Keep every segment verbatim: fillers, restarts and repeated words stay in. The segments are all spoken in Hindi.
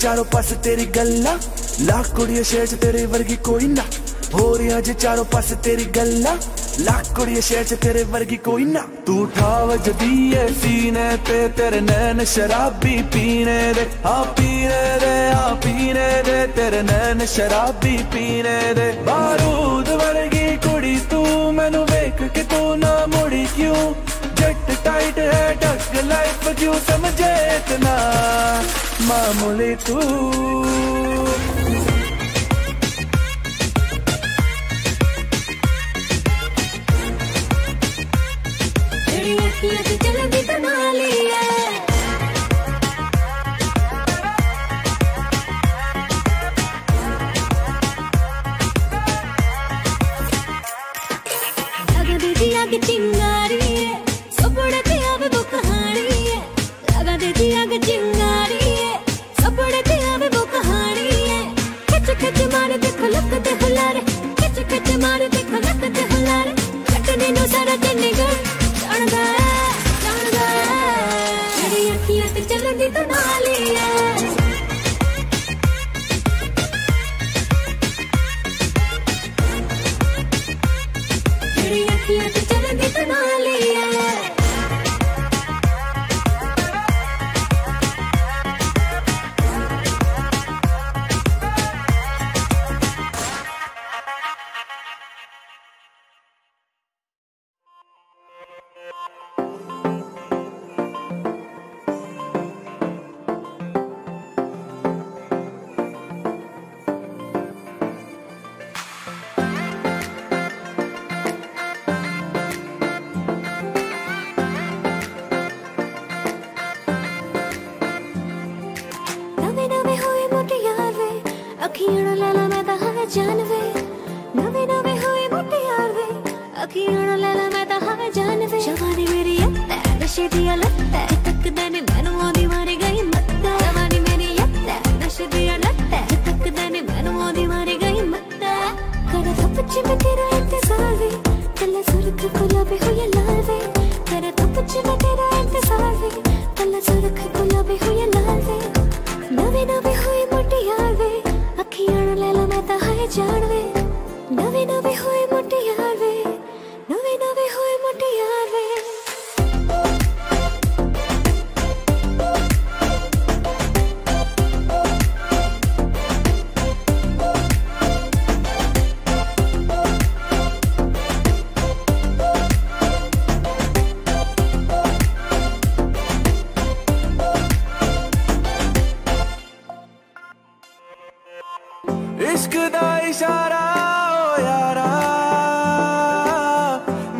चारों पास तेरी गल्ला लाख कुड़िया शेर च तेरे वर्गी कोई ना हो रिया जे चारों पास तेरी गल्ला लाख कुड़िया शेर च तेरे वर्गी कोई ना। तू ठाव जदीए सीने पे तेरे नैन शराबी पीने दे आ पीने दे आ पीने दे तेरे नैन शराबी पीने दे। बारूद वर्गी कुड़ी तू मैनू वेख के तू ना मुड़ी क्यों जट टाइट है डग लाइफ क्यों समझे इतना मामूली तू। तेरी अखियां से जल्दी बना लिया दिया लगता है तक देने मैनुआ दीवारे गई मत्ता जवानी मेरी यत्ता नश दिया लगता है तक देने मैनुआ दीवारे गई मत्ता करा थपच्ची में तेरा इंतजार है तल्ला सुरख कुला भी हो ये लाल है करा थपच्ची में तेरा इंतजार है तल्ला सुरख कुला भी हो ये लाल है नवे नवे हुए मोटी यार वे अखियां ले लो मैं ता है जान वे नवे नवे हुए मोटी यार वे नवे नवे हुए मोटी यार वे इश्क़ दा इशारा ओ यारा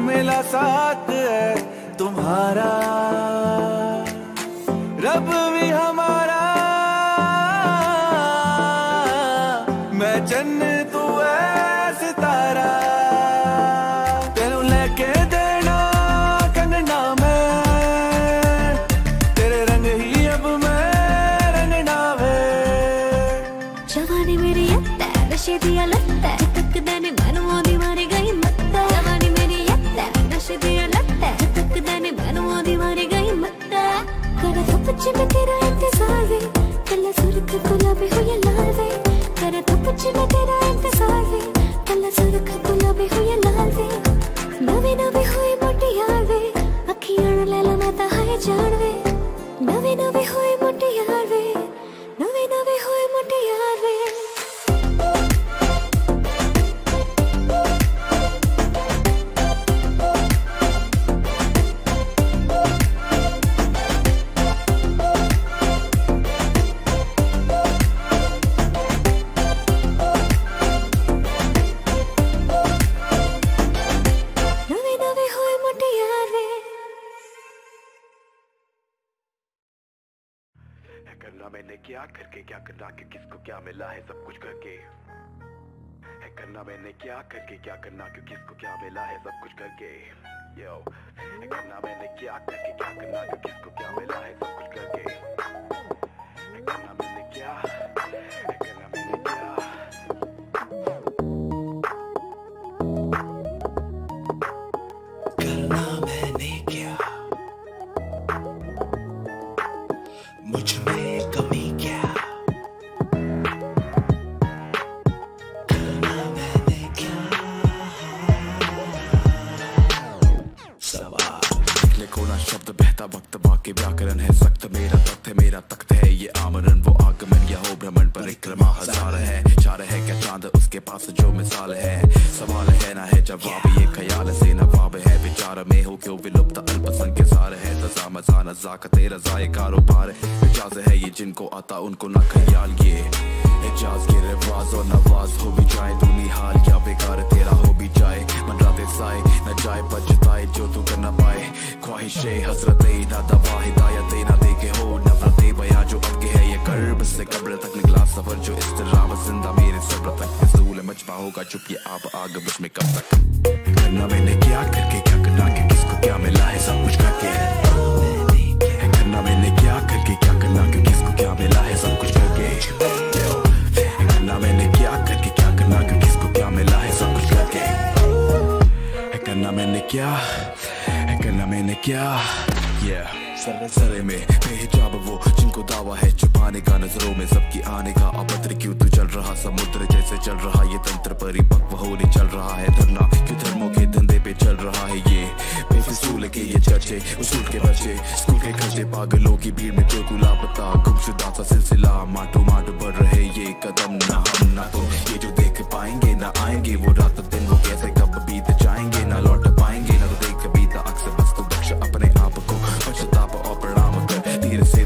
मिला साथ है तुम्हारा रब भी हमारा मैं जन्नत तू है सितारा तेनू लेके देना कंगना मैं तेरे रंग ही अब मैं रंगना वे जवानी मेरी नशे दिया लगता है तक देने मैनुआ दीवारे गई मत्ता जवानी मेरी यत्ता नशे दिया लगता है तक देने मैनुआ दीवारे गई मत्ता करा थपच्ची में तेरा इंतजार है तल्ला सुरख गुलाबी हो ये लाल वे करा थपच्ची में तेरा इंतजार है तल्ला सुरख गुलाबी हो ये लाल वे नवे नवे हुए मोटी यार वे अखियां ले लो मैं ता है जान वे नवे नवे हुए मोटी यार वे नवे नवे हुए मोटी यार वे करना मैंने क्या करके क्या करना के किसको क्या मिला है सब कुछ करके है करना मैंने क्या करके क्या करना के किसको क्या मिला है सब कुछ करके यो है करना मैंने क्या करके क्या करना के किसको क्या मिला है सब कुछ करके है करना मैंने क्या है करना मैंने क्या करना मैंने क्या मुझ में वक्त बाकी व्याकरण है सख्त मेरा तख्त है मेरा तख्त है ये आमरण वो आगमन या हो भ्रमण परिक्रमा हजार है चार है क्या चांद उसके पास जो मिसाल है सवाल है ना है जवाब ये ख्याल से नवाब है विचार में हो क्यों विलुप्त अल्पसंख्य सार है तजा मजा नजाकते रजाए कारोबार इजाज है ये जिनको आता उनको ना ख्याल ये इजाज के रिवाज और नवाज हो भी जाए दूनी हाल या बेकार तेरा हो भी जाए मनराते साए न जाए पर जताए जो तू कर ना पाए ख्वाहिशे हसरते ना दवा हिदायते ना देखे हो नफरते बया जो अटके है ये कर्ब से कब्र तक निकला सफर जो इस्तराब जिंदा मेरे सब्र तक फजूल मचपा होगा चुप ये आप आग बस में कब तक करना मैंने क्या करके क्या करना के किसको क्या मिला है सब कुछ करके करना मैंने क्या करके क्या करना के किसको क्या मिला है सब कुछ करके करना मैंने क्या करके क्या करना के किसको क्या मिला है सब कुछ करके है करना मैंने क्या है करना मैंने क्या yeah. सरे सरे में बेहिजाब वो जिनको दावा है छुपाने का नजरों में सबकी आने का अपत्र क्यों तू चल रहा समुद्र जैसे चल रहा ये तंत्र परिपक्व होने चल रहा है धरना क्यों धर्मों के धंधे पे चल रहा है ये बेफिसूल के ये चर्चे उसूल के बच्चे स्कूल के खर्चे पागलों की भीड़ में जो लापता गुमशुदा सा सिलसिला माटो माट बढ़ रहे ये कदम ना हम ना तुम ये जो देख पाएंगे ना आएंगे वो रात दिन वो कैसे कब बीत जाएंगे ना लौट पाएंगे ना तो देख बीता अक्सर बस तू दक्ष अपने आप को पछताप और प्रणाम कर धीरे से